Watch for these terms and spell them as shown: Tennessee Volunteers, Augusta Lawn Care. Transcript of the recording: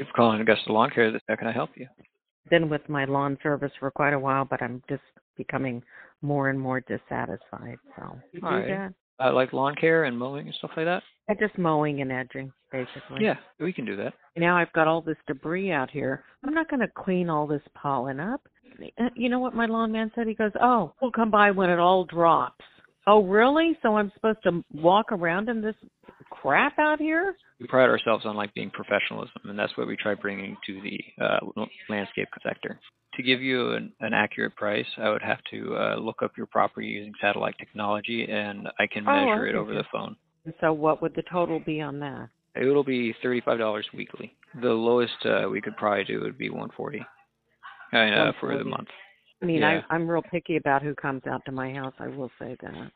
We've called Augusta Lawn Care. How can I help you? Been with my lawn service for quite a while, but I'm just becoming more and more dissatisfied. So, all right. Like lawn care and mowing and stuff like that? Just mowing and edging, basically. Yeah, we can do that. Now I've got all this debris out here. I'm not going to clean all this pollen up. You know what my lawn man said? He goes, "Oh, we'll come by when it all drops." Oh, really? So I'm supposed to walk around in this crap out here? We pride ourselves on being professionalism, and that's what we try bringing to the landscape sector. To give you an accurate price, I would have to look up your property using satellite technology, and I can measure it over the phone. So what would the total be on that? It'll be $35 weekly. The lowest we could probably do would be $140 for the month. I mean, yeah. I'm real picky about who comes out to my house, I will say that.